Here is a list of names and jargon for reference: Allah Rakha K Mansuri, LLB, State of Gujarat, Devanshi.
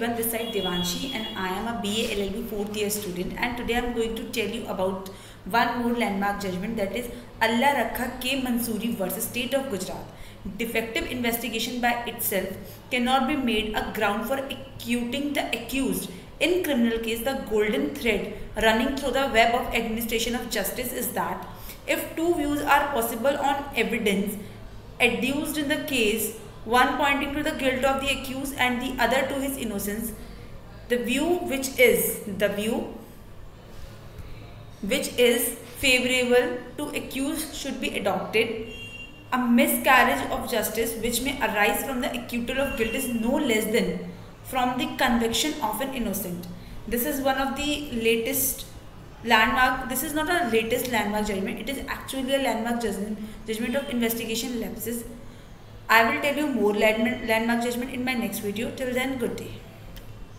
everyone, this side Devanshi and I am a BA LLB 4th year student, and today I am going to tell you about one more landmark judgment, that is Allah Rakha K Mansuri versus State of Gujarat. Defective investigation by itself cannot be made a ground for acquitting the accused. In criminal case, the golden thread running through the web of administration of justice is that if two views are possible on evidence adduced in the case, one pointing to the guilt of the accused and the other to his innocence, the view which is favorable to accused should be adopted. A miscarriage of justice which may arise from the acquittal of guilt is no less than from the conviction of an innocent. This is one of the latest landmark. This is not a latest landmark judgment. It is actually a landmark judgment of investigation lapses. I will tell you more landmark judgment in my next video. Till then, good day.